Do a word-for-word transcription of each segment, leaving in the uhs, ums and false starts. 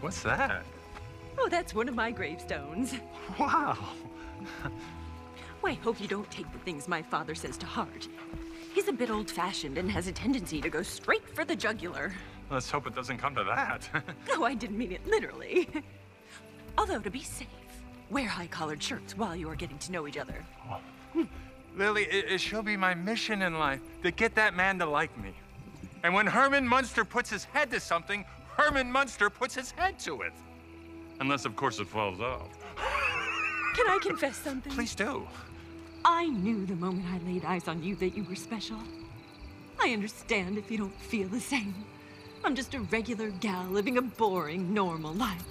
What's that? Oh, that's one of my gravestones. Wow. Well, I hope you don't take the things my father says to heart. He's a bit old-fashioned and has a tendency to go straight for the jugular. Let's hope it doesn't come to that. No, I didn't mean it literally. Although, to be safe, wear high-collared shirts while you are getting to know each other. Oh. Hmm. Lily, it, it shall be my mission in life to get that man to like me. And when Herman Munster puts his head to something, Herman Munster puts his head to it. Unless, of course, it falls off. Can I confess something? Please do. I knew the moment I laid eyes on you that you were special. I understand if you don't feel the same. I'm just a regular gal living a boring, normal life.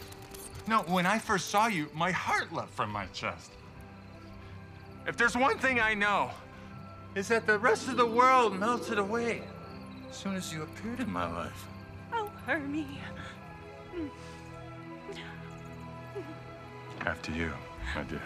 No, when I first saw you, my heart leapt from my chest. If there's one thing I know, is that the rest of the world melted away as soon as you appeared in my life. Oh, Hermie. After you, my dear.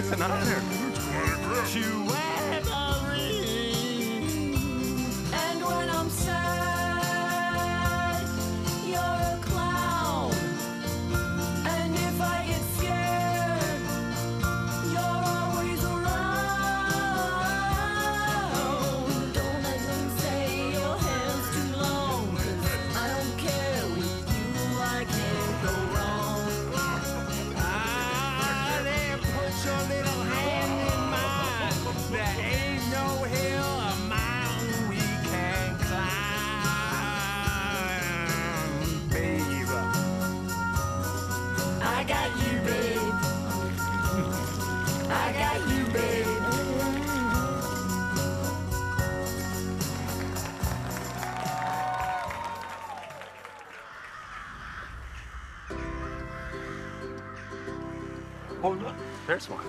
It's an honor. To wear the ring. And when I'm sad, you're a clown. And if I get scared, you're always around. Don't let them say your hair's too long. I don't care, with you I can't go wrong. Ah, there, put your lips. Oh, look, there's one.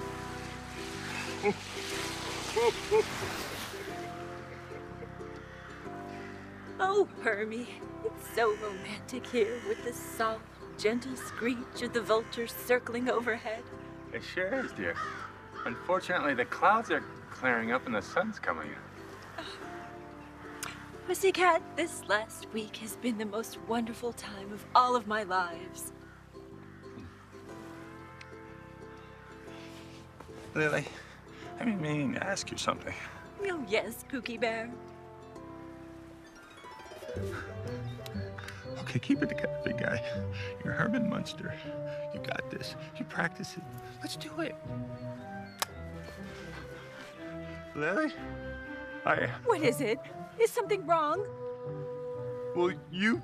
Oh, Hermie, it's so romantic here with the soft, gentle screech of the vultures circling overhead. It sure is, dear. Unfortunately, the clouds are clearing up and the sun's coming in. Oh. Pussycat, this last week has been the most wonderful time of all of my lives. Lily, I've been meaning to ask you something. Oh, yes, Kooky Bear. Okay, keep it together, big guy. You're Herman Munster. You got this. You practice it. Let's do it. Lily? I... What is it? Is something wrong? Will you...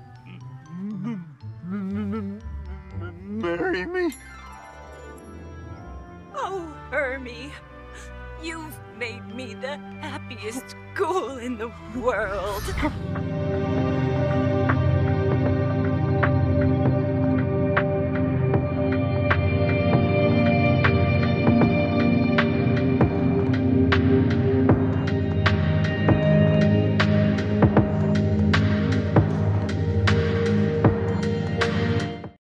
marry me? Oh, Hermie, you've made me the happiest girl in the world.